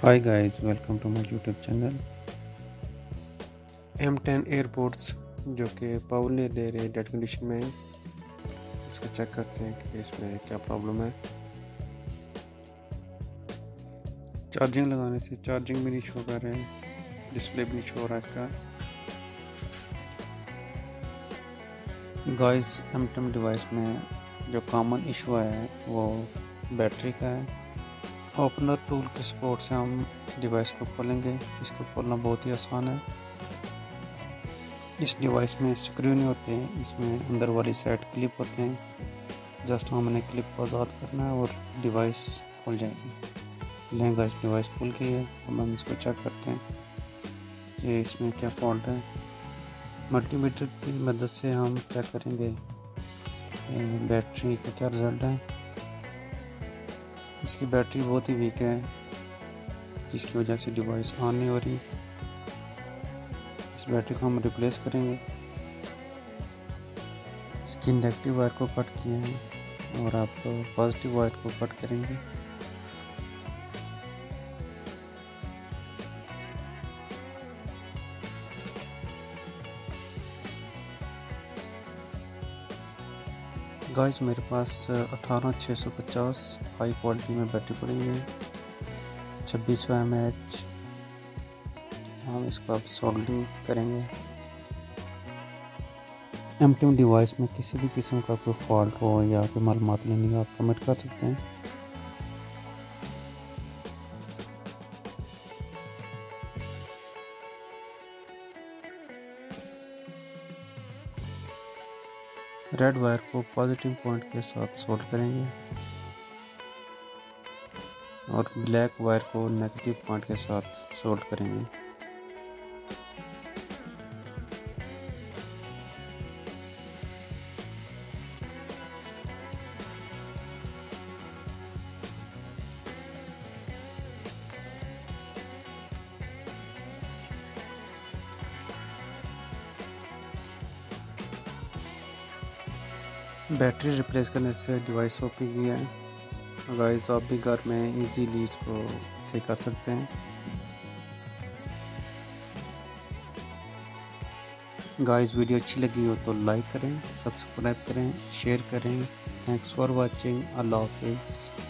Hi guys, welcome to my YouTube channel। M10 Airports जो कि पावल ने दे रहे डेट कंडीशन में, इसको चेक करते हैं कि इसमें क्या प्रॉब्लम है। चार्जिंग लगाने से चार्जिंग भी नहीं शो कर रहे हैं, डिस्प्ले भी नहीं शो हो रहा इसका। गाइस, M10 डिवाइस में जो कॉमन इशू है वो बैटरी का है। ओपनर टूल के सपोर्ट से हम डिवाइस को खोलेंगे। इसको खोलना बहुत ही आसान है। इस डिवाइस में स्क्रू नहीं होते हैं, इसमें अंदर वाली साइड क्लिप होते हैं। जस्ट हमने क्लिप को आज़ाद करना है और डिवाइस खोल जाएगी। लेंगे इस डिवाइस खुल गई है। अब हम इसको चेक करते हैं कि इसमें क्या फॉल्ट है। मल्टीमीटर की मदद से हम चेक करेंगे बैटरी का क्या रिज़ल्ट है। इसकी बैटरी बहुत ही वीक है, जिसकी वजह से डिवाइस ऑन नहीं हो रही। इस बैटरी को हम रिप्लेस करेंगे। इसकी नेगेटिव वायर को कट किए हैं और आप पॉजिटिव वायर को कट करेंगे। गाइस, मेरे पास 18650 हाई क्वालिटी में बैटरी पड़ी है, 2600 mAh। हम इसको अब सोल्डिंग करेंगे। M10 डिवाइस में किसी भी किस्म का कोई फॉल्ट हो या कोई मालूमात लेने का, आप कमेंट कर सकते हैं। रेड वायर को पॉजिटिव पॉइंट के साथ सोल्ड करेंगे और ब्लैक वायर को नेगेटिव पॉइंट के साथ सोल्ड करेंगे। बैटरी रिप्लेस करने से डिवाइस ओके गया है। गाइस, आप भी घर में इजीली इसको ठीक कर सकते हैं। गाइस, वीडियो अच्छी लगी हो तो लाइक करें, सब्सक्राइब करें, शेयर करें। Thanks for watching. अल्लाह हाफिज़।